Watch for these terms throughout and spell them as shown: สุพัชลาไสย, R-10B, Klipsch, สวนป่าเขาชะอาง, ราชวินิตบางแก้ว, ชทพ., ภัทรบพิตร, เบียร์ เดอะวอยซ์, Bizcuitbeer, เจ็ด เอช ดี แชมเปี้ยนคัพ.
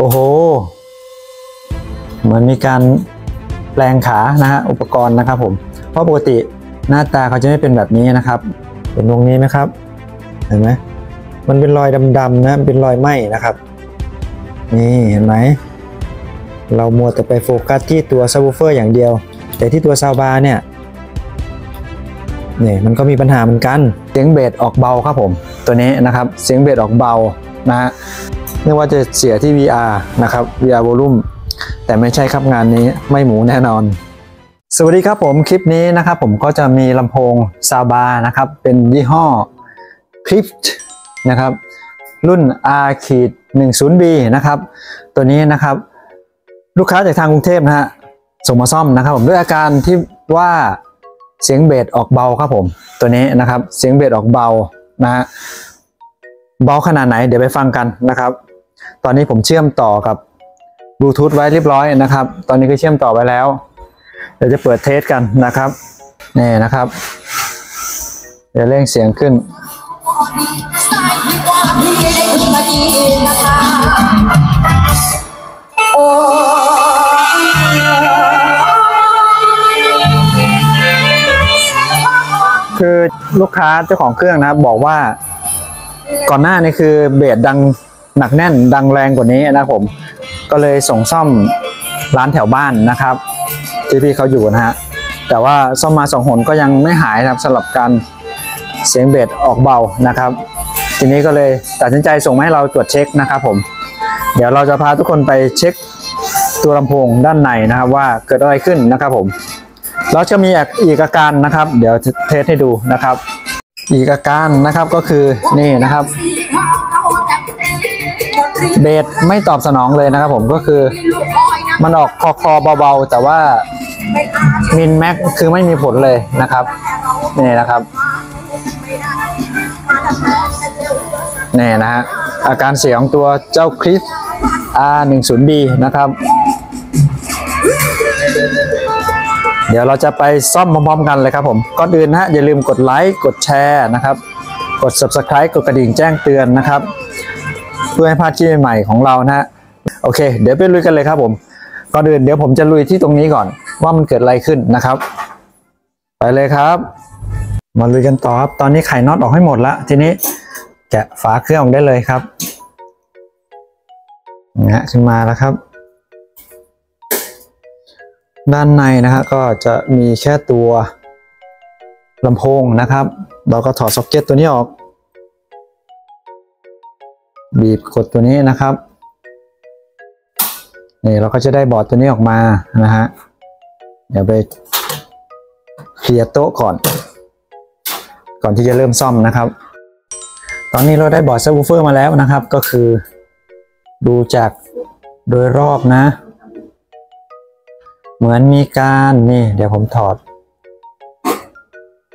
โอ้โหเหมือนมีการแปลงขานะฮะอุปกรณ์นะครับผมเพราะปกติหน้าตาเขาจะไม่เป็นแบบนี้นะครับเห็นตรงนี้ไหมครับเห็นไหมมันเป็นรอยดำๆนะเป็นรอยไหม้นะครับนี่เห็นไหมเรามัวแต่ไปโฟกัสที่ตัวซับวูฟเฟอร์อย่างเดียวแต่ที่ตัวซาวบาร์เนี่ยนี่มันก็มีปัญหาเหมือนกันเสียงเบสออกเบาครับผมตัวนี้นะครับเสียงเบสออกเบานะฮะไม่ว่าจะเสียที่ VR นะครับ VR Volume แต่ไม่ใช่ครับงานนี้ไม่หมูแน่นอนสวัสดีครับผมคลิปนี้นะครับผมก็จะมีลำโพงซาวบาร์นะครับเป็นยี่ห้อ Klipsch นะครับรุ่น R-10B นะครับตัวนี้นะครับลูกค้าจากทางกรุงเทพนะฮะส่งมาซ่อมนะครับผมด้วยอาการที่ว่าเสียงเบสออกเบาครับผมตัวนี้นะครับเสียงเบสออกเบานะฮะเบาขนาดไหนเดี๋ยวไปฟังกันนะครับตอนนี้ผมเชื่อมต่อกับบลูทูธไว้เรียบร้อยนะครับตอนนี้ก็เชื่อมต่อไปแล้วเดี๋ยวจะเปิดเทสกันนะครับนี่นะครับเดี๋ยวเร่งเสียงขึ้นคือลูกค้าเจ้าของเครื่องนะครับบอกว่าก่อนหน้านี้คือเบสดังหนักแน่นดังแรงกว่านี้นะครับผมก็เลยส่งซ่อมร้านแถวบ้านนะครับที่พี่เขาอยู่นะฮะแต่ว่าซ่อมมาสองหนก็ยังไม่หายนะครับสำหรับการเสียงเบสออกเบานะครับทีนี้ก็เลยตัดสินใจส่งมาให้เราตรวจเช็คนะครับผมเดี๋ยวเราจะพาทุกคนไปเช็คตัวลำโพงด้านในนะครับว่าเกิดอะไรขึ้นนะครับผมแล้วจะมีอีกอาการนะครับเดี๋ยวเทสให้ดูนะครับอีกอาการนะครับก็คือนี่นะครับเบสไม่ตอบสนองเลยนะครับผมก็คือมันออกคอเบาๆแต่ว่ามินแม็กคือไม่มีผลเลยนะครับนี่นะครับนี่นะฮะอาการเสียของตัวเจ้าคลิป R-10B นะครับเดี๋ยวเราจะไปซ่อมพร้อมๆกันเลยครับผมก่อนอื่นนะฮะอย่าลืมกดไลค์กดแชร์นะครับกด Subscribe กดกระดิ่งแจ้งเตือนนะครับเพื่อให้พลาดคลิปใหม่ๆของเรานะฮะโอเคเดี๋ยวไปลุยกันเลยครับผมก่อนอื่นเดี๋ยวผมจะลุยที่ตรงนี้ก่อนว่ามันเกิดอะไรขึ้นนะครับไปเลยครับมาลุยกันต่อครับตอนนี้ไขน็อตออกให้หมดละทีนี้แกะฝาเครื่องออกได้เลยครับนะฮะขึ้นมาแล้วครับด้านในนะฮะก็จะมีแค่ตัวลำโพงนะครับเราก็ถอดซ็อกเก็ตตัวนี้ออกบีบกดตัวนี้นะครับนี่เราก็จะได้บอร์ดตัวนี้ออกมานะฮะเดี๋ยวไปเคลียร์โต๊ะก่อนที่จะเริ่มซ่อมนะครับตอนนี้เราได้บอร์ดซับวูฟเฟอร์มาแล้วนะครับก็คือดูจากโดยรอบนะเหมือนมีการนี่เดี๋ยวผมถอด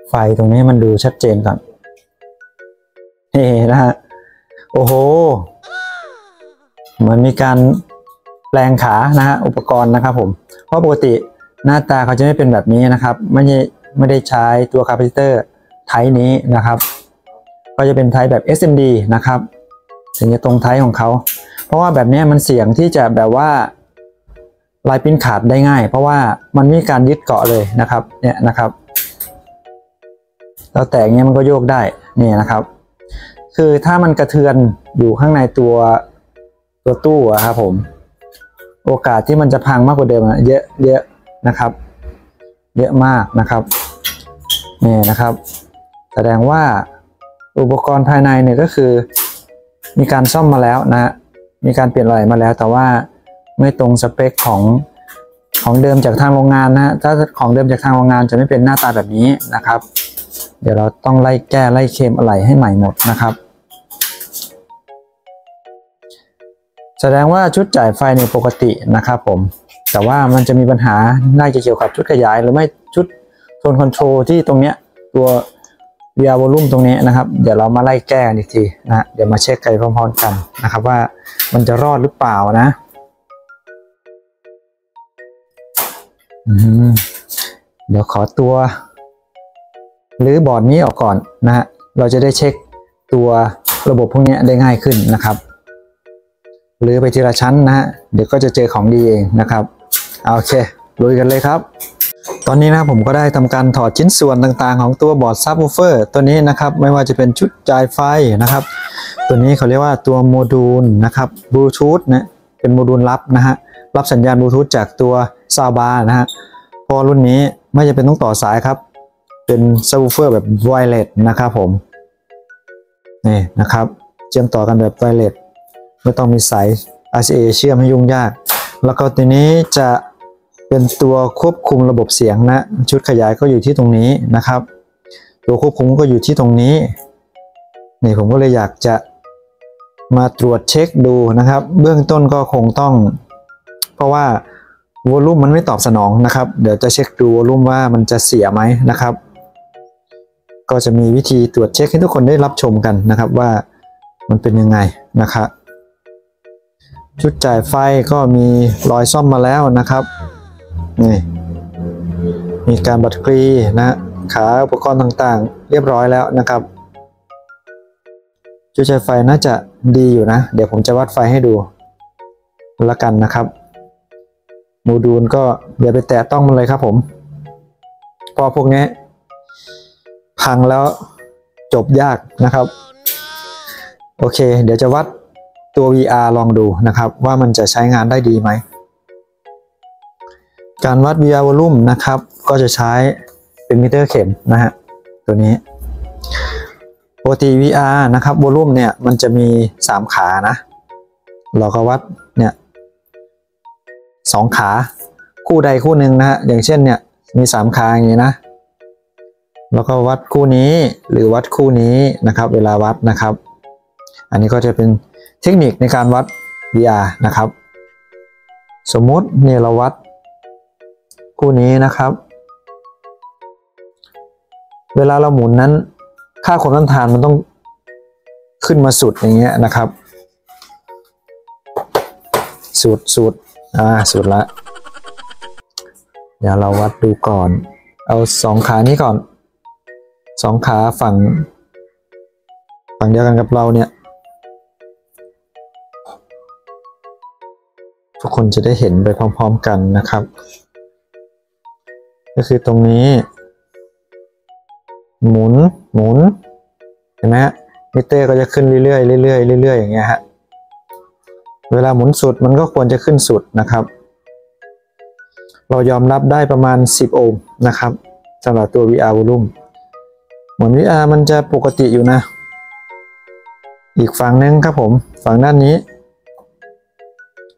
ไฟตรงนี้มันดูชัดเจนก่อนนี่นะฮะโอ้โหเหมือนมีการแปลงขานะฮะอุปกรณ์นะครับผมเพราะปกติหน้าตาเขาจะไม่เป็นแบบนี้นะครับไม่ได้ใช้ตัวคาปาซิเตอร์ไทป์นี้นะครับก็จะเป็นไทป์แบบ SMD นะครับถึงจะตรงไทป์ของเขาเพราะว่าแบบนี้มันเสี่ยงที่จะแบบว่าลายปิ้นขาดได้ง่ายเพราะว่ามันมีการยึดเกาะเลยนะครับเนี่ยนะครับแล้วแต่อย่างเงี้ยมันก็โยกได้นี่นะครับคือถ้ามันกระเทือนอยู่ข้างในตัวตู้อะครับผมโอกาสที่มันจะพังมากกว่าเดิมนะเยอะนะครับเยอะมากนะครับนี่นะครับแสดงว่าอุปกรณ์ภายในเนี่ยก็คือมีการซ่อมมาแล้วนะมีการเปลี่ยนอะไรมาแล้วแต่ว่าไม่ตรงสเปคของเดิมจากทางโรงงานนะถ้าของเดิมจากทางโรงงานจะไม่เป็นหน้าตาแบบนี้นะครับเดี๋ยวเราต้องไล่แก้ไล่เคลมอะไรให้ใหม่หมดนะครับแสดงว่าชุดจ่ายไฟในปกตินะครับผมแต่ว่ามันจะมีปัญหาน่าจะเกี่ยวกับชุดขยายหรือไม่ชุดโทนคอนโทรลที่ตรงเนี้ยตัว VR Volume ตรงนี้นะครับเดี๋ยวเรามาไล่แก้อีกทีนะเดี๋ยวมาเช็คกันพร้อมๆกันนะครับว่ามันจะรอดหรือเปล่านะเดี๋ยวขอตัวหรือบอร์ดนี้ออกก่อนนะฮะเราจะได้เช็คตัวระบบพวกนี้ได้ง่ายขึ้นนะครับ หรือไปทีละชั้นนะฮะเดี๋ยวก็จะเจอของดีเองนะครับโอเคลุยกันเลยครับตอนนี้นะผมก็ได้ทำการถอดชิ้นส่วนต่างๆของตัวบอร์ดซับวูเฟอร์ตัวนี้นะครับไม่ว่าจะเป็นชุดจ่ายไฟนะครับตัวนี้เขาเรียกว่าตัวโมดูลนะครับบลูทูธนะเป็นโมดูลรับนะฮะรับสัญญาณบลูทูธจากตัวซาวบาร์นะฮะพอรุ่นนี้ไม่จำเป็นต้องต่อสายครับเป็นซับวูเฟอร์แบบไวเลสนะครับผมนี่นะครับเชื่อมต่อกันแบบไวเลสไม่ต้องมีสาย RCA เชื่อมให้ยุ่งยากแล้วก็ตัวนี้จะเป็นตัวควบคุมระบบเสียงนะชุดขยายก็อยู่ที่ตรงนี้นะครับตัวควบคุมก็อยู่ที่ตรงนี้นี่ผมก็เลยอยากจะมาตรวจเช็คดูนะครับเบื้องต้นก็คงต้องเพราะว่าวอลลุ่มมันไม่ตอบสนองนะครับเดี๋ยวจะเช็คดูวอลลุ่มว่ามันจะเสียไหมนะครับก็จะมีวิธีตรวจเช็คให้ทุกคนได้รับชมกันนะครับว่ามันเป็นยังไงนะครับชุดจ่ายไฟก็มีรอยซ่อมมาแล้วนะครับนี่มีการบัดกรีนะขาอุปกรณ์ต่างๆเรียบร้อยแล้วนะครับชุดจ่ายไฟน่าจะดีอยู่นะเดี๋ยวผมจะวัดไฟให้ดูละกันนะครับโมดูลก็อย่าไปแตะต้องมันเลยครับผมพอพวกนี้พังแล้วจบยากนะครับโอเคเดี๋ยวจะวัดตัว VR ลองดูนะครับว่ามันจะใช้งานได้ดีไหมการวัด VR Volume นะครับก็จะใช้เป็นมิเตอร์เข็มนะฮะตัวนี้ปกติ VR นะครับ Volume เนี่ยมันจะมี3ขานะเราก็วัดเนี่ย2ขาคู่ใดคู่หนึ่งนะฮะอย่างเช่นเนี่ยมี3ขาอย่างนี้นะแล้วก็วัดคู่นี้หรือวัดคู่นี้นะครับเวลาวัดนะครับอันนี้ก็จะเป็นเทคนิคในการวัด VR นะครับสมมุติเนี่ยเราวัดคู่นี้นะครับเวลาเราหมุนนั้นค่าความต้านทานมันต้องขึ้นมาสุดอย่างเงี้ยนะครับสุดสุดละเดี๋ยวเราวัดดูก่อนเอา2ขานี้ก่อน2ขาฝั่งเดียวกันกับเราเนี่ยทุกคนจะได้เห็นไปพร้อมๆกันนะครับก็คือตรงนี้หมุนเห็นไหมฮะมิเตอร์ก็จะขึ้นเรื่อยๆเรื่อยๆอย่างเงี้ยฮะเวลาหมุนสุดมันก็ควรจะขึ้นสุดนะครับเรายอมรับได้ประมาณ10โอห์มนะครับสำหรับตัว VR Volume เหมือน VR มันจะปกติอยู่นะอีกฝั่งนึงครับผมฝั่งด้านนี้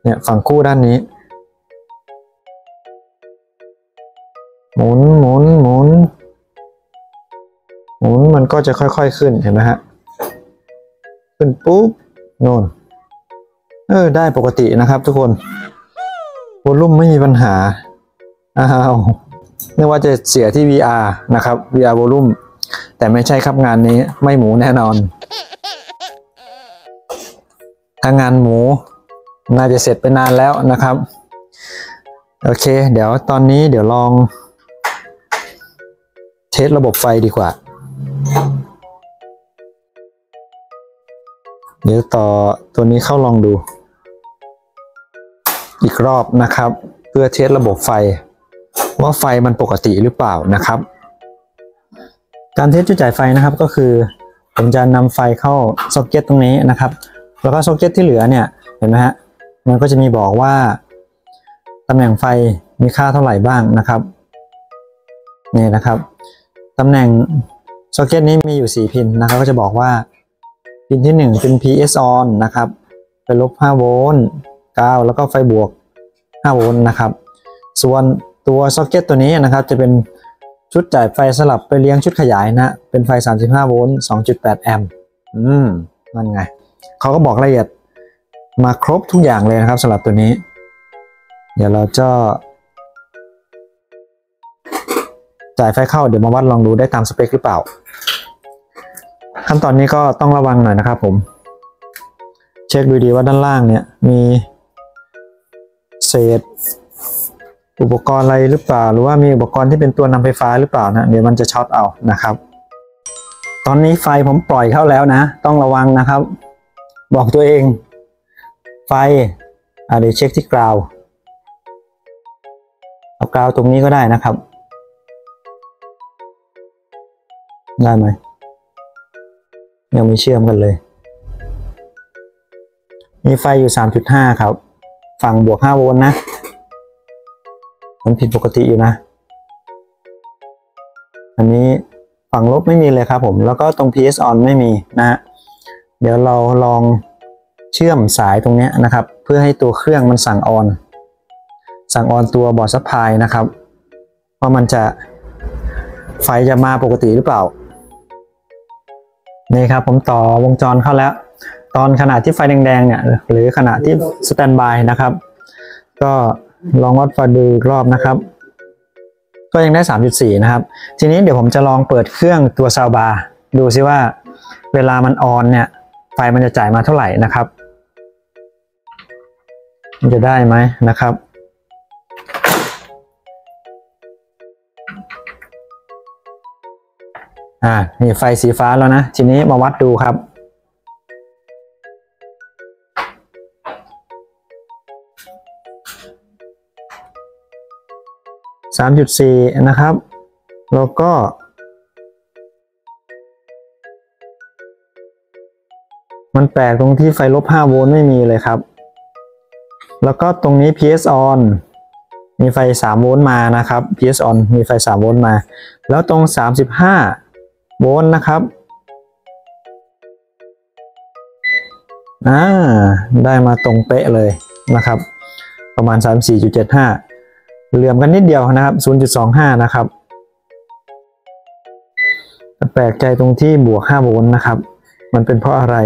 เนี่ยฝั่งคู่ด้านนี้หมุนมันก็จะค่อยๆขึ้นเห็นไหมฮะขึ้นปุ๊บโน่นได้ปกตินะครับทุกคนวอลลุ่มไม่มีปัญหาไม่ว่าจะเสียที่ VR นะครับ VR วอลลุ่มแต่ไม่ใช่ครับงานนี้ไม่หมูแน่นอนถ้างานหมูน่าจะเสร็จไปนานแล้วนะครับโอเคเดี๋ยวตอนนี้เดี๋ยวลองเทสระบบไฟดีกว่าเดี๋ยวต่อตัวนี้เข้าลองดูอีกรอบนะครับเพื่อเทสระบบไฟว่าไฟมันปกติหรือเปล่านะครับการเทสจุดจ่ายไฟนะครับก็คือผมจะนำไฟเข้าซ็อกเก็ตตรงนี้นะครับแล้วก็ซ็อกเก็ตที่เหลือเนี่ยเห็นไหมฮะมันก็จะมีบอกว่าตำแหน่งไฟมีค่าเท่าไหร่บ้างนะครับนี่นะครับตำแหน่งซ็อกเก็ตนี้มีอยู่4พินนะครับก็จะบอกว่าพินที่1เป็น PS on นะครับเป็นลบ5โวลต์9แล้วก็ไฟบวก5โวลต์นะครับส่วนตัวซ็อกเก็ตตัวนี้นะครับจะเป็นชุดจ่ายไฟสลับไปเลี้ยงชุดขยายนะเป็นไฟ35โวลต์ 2.8 แอมป์นั่นไงเขาก็บอกรายละเอียดมาครบทุกอย่างเลยนะครับสำหรับตัวนี้เดี๋ยวเราจะจ่ายไฟเข้าเดี๋ยวมาวัดลองดูได้ตามสเปคหรือเปล่าขั้นตอนนี้ก็ต้องระวังหน่อยนะครับผมเช็คดูดีว่าด้านล่างเนี่ยมีเศษอุปกรณ์อะไรหรือเปล่าหรือว่ามีอุปกรณ์ที่เป็นตัวนำไฟฟ้าหรือเปล่านะเดี๋ยวมันจะช็อตเอานะครับตอนนี้ไฟผมปล่อยเข้าแล้วนะต้องระวังนะครับบอกตัวเอง ไฟเดี๋ยวเช็คที่กราวเอากราวตรงนี้ก็ได้นะครับได้ไหมยังไม่เชื่อมกันเลยมีไฟอยู่ 3.5 ครับฝั่งบวก5โวลต์นะมันผิดปกติอยู่นะอันนี้ฝั่งลบไม่มีเลยครับผมแล้วก็ตรง PS on ไม่มีนะฮะเดี๋ยวเราลองเชื่อมสายตรงนี้นะครับเพื่อให้ตัวเครื่องมันสั่งออนตัวบอร์ดซัพพลายนะครับว่ามันจะไฟจะมาปกติหรือเปล่านี่ครับผมต่อวงจรเข้าแล้วตอนขณะที่ไฟแดงๆเนี่ยหรือขณะที่สแตนบายนะครับก็ลองวัดไฟดูอีกรอบนะครับก็ยังได้ 3.4 นะครับทีนี้เดี๋ยวผมจะลองเปิดเครื่องตัวซาวบาร์ดูซิว่าเวลามันออนเนี่ยไฟมันจะจ่ายมาเท่าไหร่นะครับมันจะได้ไหมนะครับนี่ไฟสีฟ้าแล้วนะทีนี้มาวัดดูครับ3.4 นะครับแล้วก็มันแปลกตรงที่ไฟลบ5โวลต์ไม่มีเลยครับแล้วก็ตรงนี้ PS on มีไฟ3โวลต์มานะครับ PS on มีไฟ3โวลต์มาแล้วตรง35โวลต์นะครับได้มาตรงเป๊ะเลยนะครับประมาณ 34.75เหลื่อมกันนิดเดียวนะครับ 0.25 นะครับแปลกใจตรงที่บวก5โวลต์นะครับมันเป็นเพราะอะไร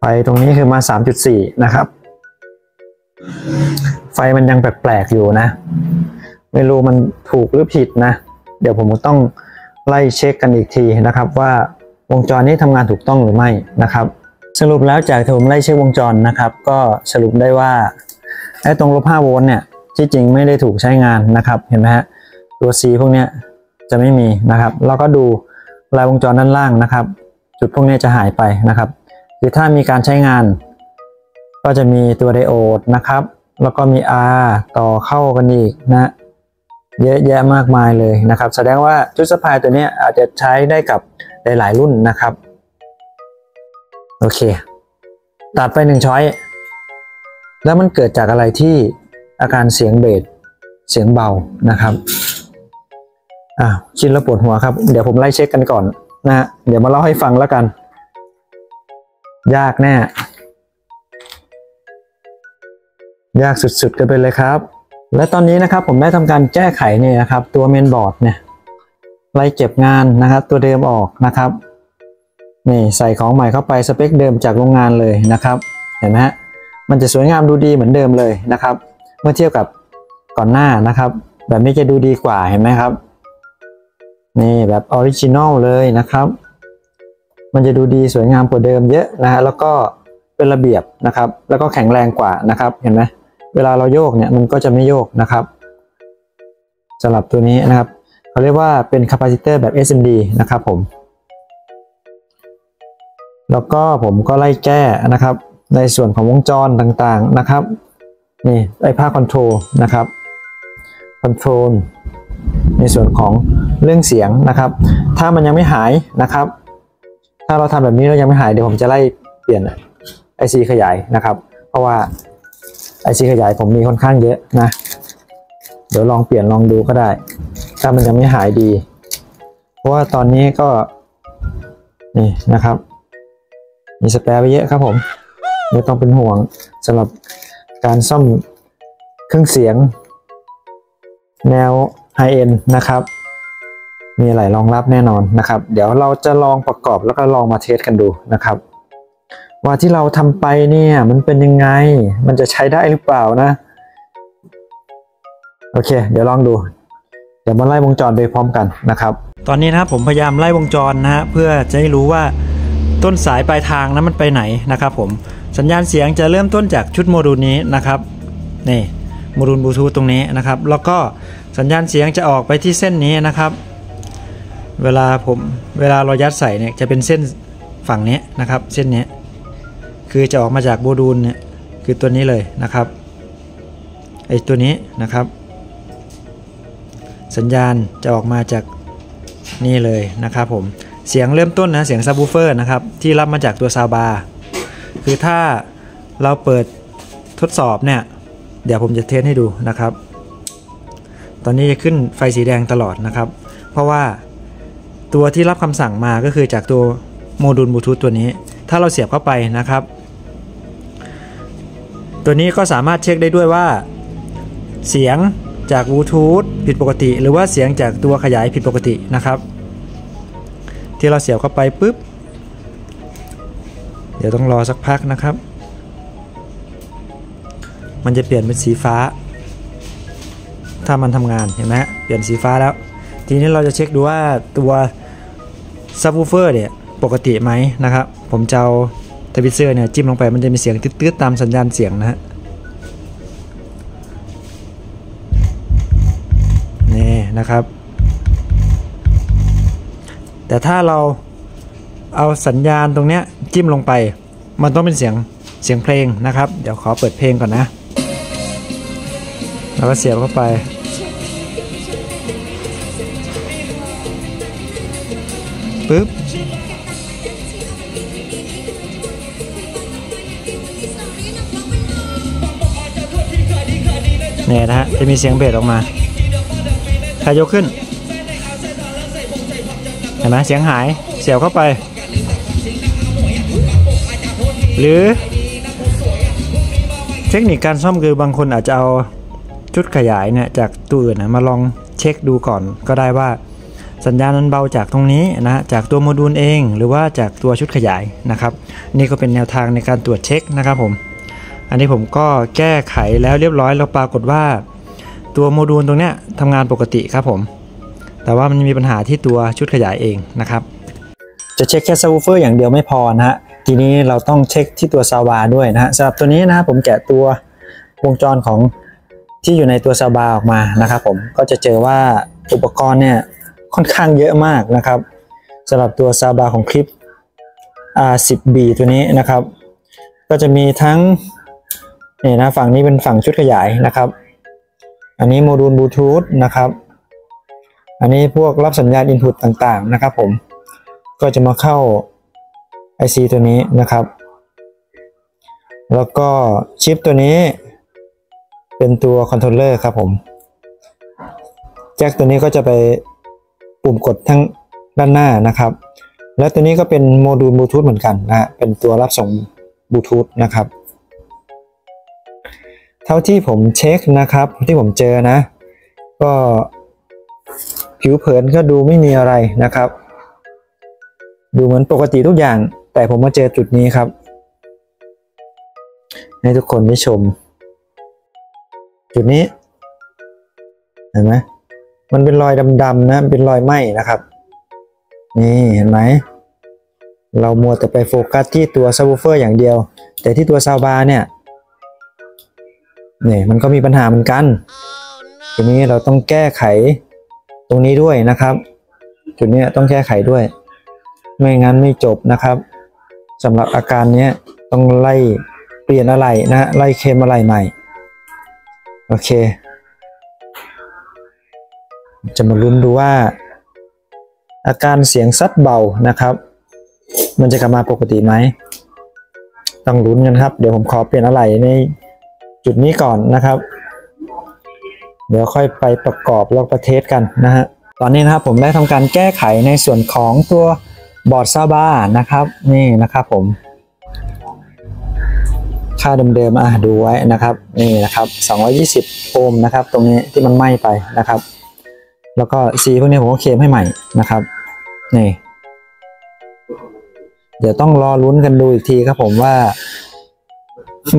ไฟตรงนี้คือมา 3.4 นะครับไฟมันยังแปลกๆอยู่นะไม่รู้มันถูกหรือผิดนะเดี๋ยวผมต้องไล่เช็คกันอีกทีนะครับว่าวงจรนี้ทำงานถูกต้องหรือไม่นะครับสรุปแล้วจากที่ผมไล่เช็ควงจรนะครับก็สรุปได้ว่าไอ้ตรงลบ5โวลต์เนี่ยที่จริงไม่ได้ถูกใช้งานนะครับเห็นไหมฮะตัว C พวกเนี้ยจะไม่มีนะครับแล้วก็ดูลายวงจรด้านล่างนะครับจุดพวกนี้จะหายไปนะครับคือถ้ามีการใช้งานก็จะมีตัวไดโอดนะครับแล้วก็มี R ต่อเข้ากันอีกนะเยอะแยะมากมายเลยนะครับแสดงว่าชุดซัพพลายตัวเนี้ยอาจจะใช้ได้กับหลายๆรุ่นนะครับโอเคตัดไป1ช้อยแล้วมันเกิดจากอะไรที่อาการเสียงเบสเสียงเบานะครับคิดแล้วปวดหัวครับเดี๋ยวผมไล่เช็คกันก่อนนะฮะเดี๋ยวมาเล่าให้ฟังแล้วกันยากแน่ยากสุดๆกันไปเลยครับและตอนนี้นะครับผมได้ทำการแก้ไขเนี่ยนะครับตัวเมนบอร์ดเนี่ยไล่เก็บงานนะครับตัวเดิมออกนะครับนี่ใส่ของใหม่เข้าไปสเปคเดิมจากโรงงานเลยนะครับเห็นไหมฮะมันจะสวยงามดูดีเหมือนเดิมเลยนะครับเมื่อเทียบกับก่อนหน้านะครับแบบนี้จะดูดีกว่าเห็นไหมครับนี่แบบออริจินอลเลยนะครับมันจะดูดีสวยงามกว่าเดิมเยอะนะฮะแล้วก็เป็นระเบียบนะครับแล้วก็แข็งแรงกว่านะครับเห็นไหมเวลาเราโยกเนี่ยมันก็จะไม่โยกนะครับสำหรับตัวนี้นะครับเขาเรียกว่าเป็นคาปาซิเตอร์แบบ SMD นะครับผมแล้วก็ผมก็ไล่แก้นะครับในส่วนของวงจรต่างๆนะครับนี่ไอ้ผ้าคอนโทรลนะครับคอนโทรลในส่วนของเรื่องเสียงนะครับถ้ามันยังไม่หายนะครับถ้าเราทำแบบนี้แล้วยังไม่หายเดี๋ยวผมจะไล่เปลี่ยน IC ขยายนะครับเพราะว่า IC ขยายผมมีค่อนข้างเยอะนะเดี๋ยวลองเปลี่ยนลองดูก็ได้ถ้ามันยังไม่หายดีเพราะว่าตอนนี้ก็นี่นะครับมีสแปร์ไปเยอะครับผมไม่ต้องเป็นห่วงสำหรับการซ่อมเครื่องเสียงแนว High End นะครับมีอะไรรองรับแน่นอนนะครับเดี๋ยวเราจะลองประกอบแล้วก็ลองมาเทสกันดูนะครับว่าที่เราทำไปเนี่ยมันเป็นยังไงมันจะใช้ได้หรือเปล่านะโอเคเดี๋ยวลองดูเดี๋ยวมาไล่วงจรไปพร้อมกันนะครับตอนนี้นะครับผมพยายามไล่วงจรนะฮะเพื่อจะให้รู้ว่าต้นสายปลายทางนั้นมันไปไหนนะครับผมสัญญาณเสียงจะเริ่มต้นจากชุดโมดูลนี้นะครับนี่โมดูลบลูทูธตรงนี้นะครับแล้วก็สัญญาณเสียงจะออกไปที่เส้นนี้นะครับเวลาเรายัดใส่เนี่ยจะเป็นเส้นฝั่งนี้นะครับเส้นนี้ คือจะออกมาจากโบดูลเนี่ยคือตัวนี้เลยนะครับไอตัวนี้นะครับสัญญาณจะออกมาจากนี่เลยนะครับผมเสียงเริ่มต้นนะเสียงซับวูฟเฟอร์นะครับที่รับมาจากตัวซาวบาร์คือถ้าเราเปิดทดสอบเนี่ยเดี๋ยวผมจะเทสให้ดูนะครับตอนนี้จะขึ้นไฟสีแดงตลอดนะครับเพราะว่าตัวที่รับคำสั่งมาก็คือจากตัวโมดูลบลูทูธตัวนี้ถ้าเราเสียบเข้าไปนะครับตัวนี้ก็สามารถเช็คได้ด้วยว่าเสียงจากบลูทูธผิดปกติหรือว่าเสียงจากตัวขยายผิดปกตินะครับที่เราเสียบเข้าไปปุ๊บเดี๋ยวต้องรอสักพักนะครับมันจะเปลี่ยนเป็นสีฟ้าถ้ามันทำงานเห็นไหมเปลี่ยนสีฟ้าแล้วทีนี้เราจะเช็คดูว่าตัวซับวูฟเฟอร์เนี่ยปกติไหมนะครับผมจะเอาทวิสเซอร์เนี่ยจิ้มลงไปมันจะมีเสียงตืดๆตามสัญญาณเสียงนะฮะนี่นะครับแต่ถ้าเราเอาสัญญาณตรงเนี้ยจิ้มลงไปมันต้องเป็นเสียงเพลงนะครับเดี๋ยวขอเปิดเพลงก่อนนะแล้วก็เสียบเข้าไปปึ๊บเนี่ยนะฮะจะมีเสียงเบสออกมาถ้ายกขึ้นเห็นไหมเสียงหายเสียบเข้าไปหรือเทคนิคการซ่อมคือบางคนอาจจะเอาชุดขยายเนี่ยจากตัวอื่นมาลองเช็คดูก่อนก็ได้ว่าสัญญาณมันเบาจากตรงนี้นะจากตัวโมดูลเองหรือว่าจากตัวชุดขยายนะครับนี่ก็เป็นแนวทางในการตรวจเช็คนะครับผมอันนี้ผมก็แก้ไขแล้วเรียบร้อยแล้วปรากฏว่าตัวโมดูลตรงเนี้ยทำงานปกติครับผมแต่ว่ามันมีปัญหาที่ตัวชุดขยายเองนะครับจะเช็คแค่ซับวูฟเฟอร์อย่างเดียวไม่พอนะฮะทีนี้เราต้องเช็คที่ตัวซาวบาร์ด้วยนะฮะสำหรับตัวนี้นะครับผมแกะตัววงจรของที่อยู่ในตัวซาวบาร์ออกมานะครับผมก็จะเจอว่าอุปกรณ์เนี่ยค่อนข้างเยอะมากนะครับสำหรับตัวซาวบาร์ของคลิป R-10B ตัวนี้นะครับก็จะมีทั้งนี่นะฝั่งนี้เป็นฝั่งชุดขยายนะครับอันนี้โมดูลบลูทูธนะครับอันนี้พวกรับสัญญาณ Input ต่างๆนะครับผมก็จะมาเข้า IC ตัวนี้นะครับแล้วก็ชิปตัวนี้เป็นตัวคอนโทรลเลอร์ครับผมแจ็คตัวนี้ก็จะไปปุ่มกดทั้งด้านหน้านะครับและตัวนี้ก็เป็นโมดูลบลูทูธเหมือนกันนะเป็นตัวรับส่งบลูทูธนะครับเท่าที่ผมเช็คนะครับที่ผมเจอนะก็ผิวเผินก็ดูไม่มีอะไรนะครับดูเหมือนปกติทุกอย่างแต่ผมมาเจอจุดนี้ครับให้ทุกคนได้ชมจุดนี้เห็นไหมมันเป็นรอยดำๆนะเป็นรอยไหม้นะครับนี่เห็นไหมเรามัวแต่ไปโฟกัสที่ตัวซับวูฟเฟอร์อย่างเดียวแต่ที่ตัวซาวบาร์เนี่ยนี่มันก็มีปัญหาเหมือนกันทีนี้เราต้องแก้ไขตรงนี้ด้วยนะครับจุดนี้ต้องแก้ไขด้วยไม่งั้นไม่จบนะครับสำหรับอาการนี้ต้องไล่เปลี่ยนอะไรนะไล่เคมอะไรใหม่โอเคจะมาลุ้นดูว่าอาการเสียงซัดเบานะครับมันจะกลับมาปกติไหมต้องลุ้นกันครับเดี๋ยวผมขอเปลี่ยนอะไรในจุดนี้ก่อนนะครับเดี๋ยวค่อยไปประกอบลอกประเทศกันนะฮะตอนนี้นะครับผมได้ทำการแก้ไขในส่วนของตัวบอร์ดซาวบาร์นะครับนี่นะครับผมค่าเดิมๆดูไว้นะครับนี่นะครับ220โอห์มนะครับตรงนี้ที่มันไหม้ไปนะครับแล้วก็สีพวกนี้ผมก็เคลมให้ใหม่นะครับนี่เดี๋ยวต้องรอลุ้นกันดูอีกทีครับผมว่า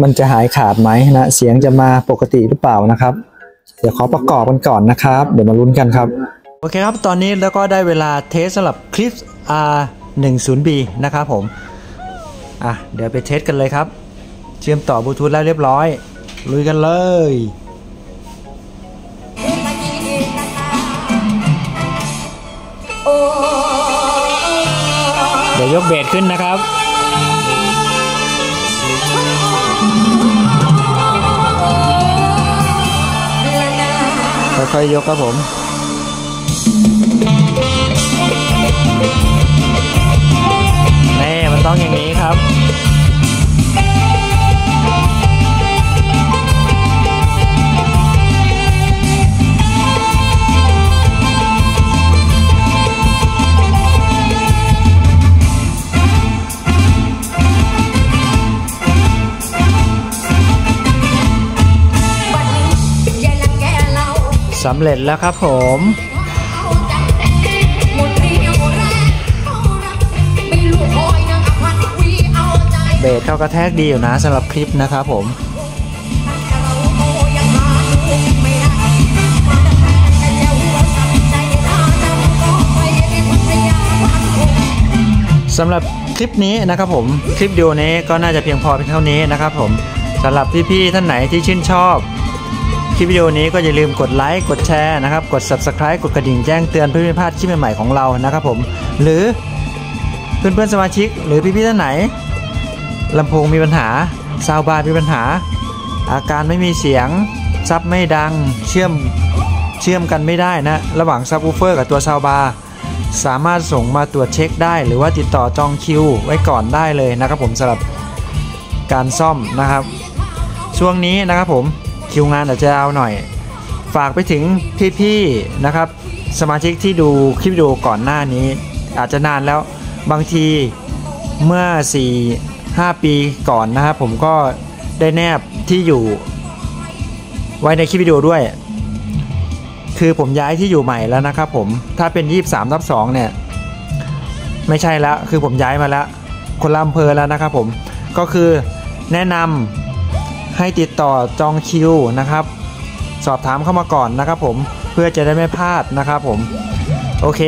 มันจะหายขาดไหมนะเสียงจะมาปกติหรือเปล่านะครับเดี๋ยวขอประกอบกันก่อนนะครับเดี๋ยวมาลุ้นกันครับโอเคครับตอนนี้แล้วก็ได้เวลาเทสสำหรับ Klipsch R-10B นะครับผมเดี๋ยวไปเทสกันเลยครับเชื่อมต่อบลูทูธแล้วเรียบร้อยลุยกันเลยเดี๋ยวยกเบสขึ้นนะครับ ค่อยๆยกครับผมนี่มันต้องอย่างนี้ครับสำเร็จแล้วครับผมเบสเข้ากระแทกดีอยู่นะสำหรับคลิปนะครับผมสำหรับคลิปนี้นะครับผมคลิปเดียวนี้ก็น่าจะเพียงพอเป็นเท่านี้นะครับผมสำหรับพี่ๆท่านไหนที่ชื่นชอบคลิปวิดีโอนี้ก็อย่าลืมกดไลค์กดแชร์นะครับกด Subscribe กดกระดิ่งแจ้งเตือนเพื่อไม่พลาดคลิปใหม่ๆของเรานะครับผมหรือเพื่อนๆสมาชิกหรือพี่ๆท่านไหนลำโพงมีปัญหาซาวบาร์มีปัญหาอาการไม่มีเสียงซับไม่ดังเชื่อมกันไม่ได้นะระหว่างซับวูฟเฟอร์กับตัวซาวบาร์สามารถส่งมาตรวจเช็คได้หรือว่าติดต่อจองคิวไว้ก่อนได้เลยนะครับผมสำหรับการซ่อมนะครับช่วงนี้นะครับผมคิวงานอาจจะเอาหน่อยฝากไปถึงพี่ๆนะครับสมาชิกที่ดูคลิปวิดีโอก่อนหน้านี้อาจจะนานแล้วบางทีเมื่อ 4-5 ปีก่อนนะครับผมก็ได้แนบที่อยู่ไว้ในคลิปวิดีโอด้วยคือผมย้ายที่อยู่ใหม่แล้วนะครับผมถ้าเป็น 23/2 เนี่ยไม่ใช่แล้วคือผมย้ายมาแล้วคนละอำเภอแล้วนะครับผมก็คือแนะนำให้ติดต่อจองคิวนะครับสอบถามเข้ามาก่อนนะครับผมเพื่อจะได้ไม่พลาดนะครับผมโอเค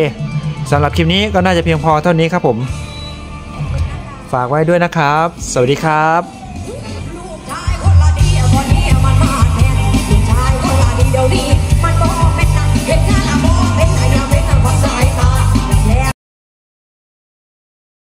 สำหรับคลิปนี้ก็น่าจะเพียงพอเท่านี้ครับผมฝากไว้ด้วยนะครับสวัสดีครับ